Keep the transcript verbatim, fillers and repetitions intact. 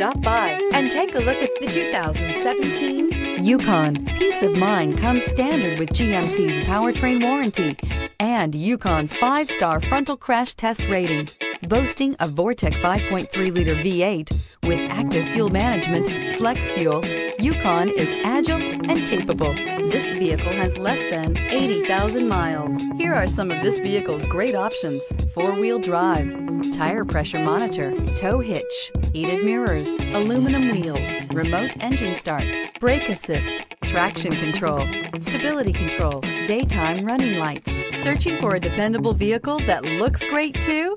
Stop by and take a look at the two thousand seventeen Yukon. Peace of mind comes standard with G M C's powertrain warranty and Yukon's five-star frontal crash test rating. Boasting a Vortec five point three liter V eight with active fuel management, flex fuel, Yukon is agile and capable. This vehicle has less than eighty thousand miles. Here are some of this vehicle's great options: four-wheel drive, tire pressure monitor, tow hitch, heated mirrors, aluminum wheels, remote engine start, brake assist, traction control, stability control, daytime running lights. Searching for a dependable vehicle that looks great too?